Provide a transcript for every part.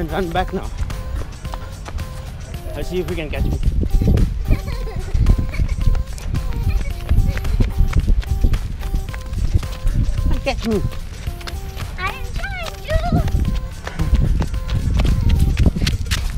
and run back now. Let's see if we can catch it. Catch me. I'm trying to catch you.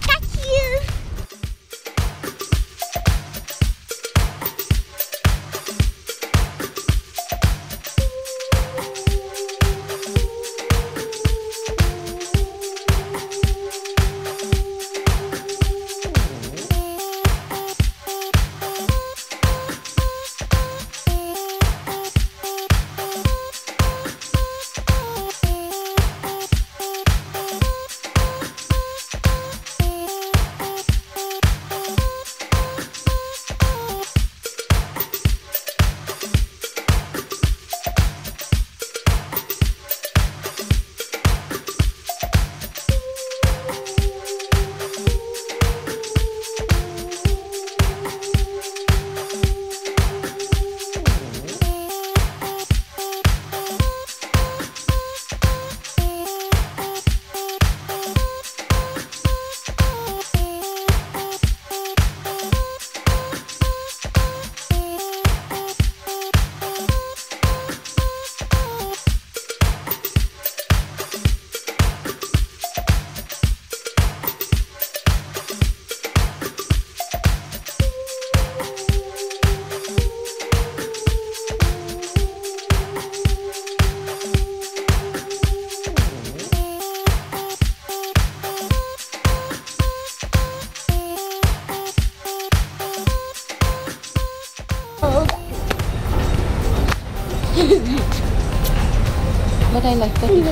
But I like that t-shirt.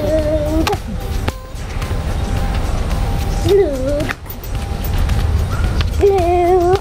Hello. Hello.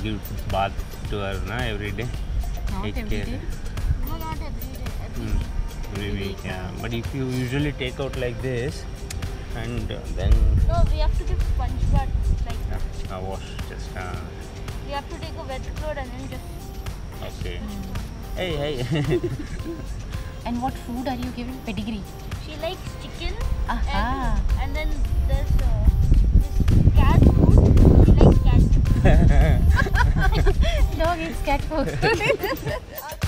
Give bath to her na every day. Not every day. No, not every day. Every week. Yeah. But if you usually take out like this, and then no, we have to give sponge bath like. Yeah. A wash just. We have to take a wet cloth and then just. Okay. Hey. And what food are you giving Pedigree? She likes chicken. And then there's this cat food. She likes cat food. Dog eats cat food.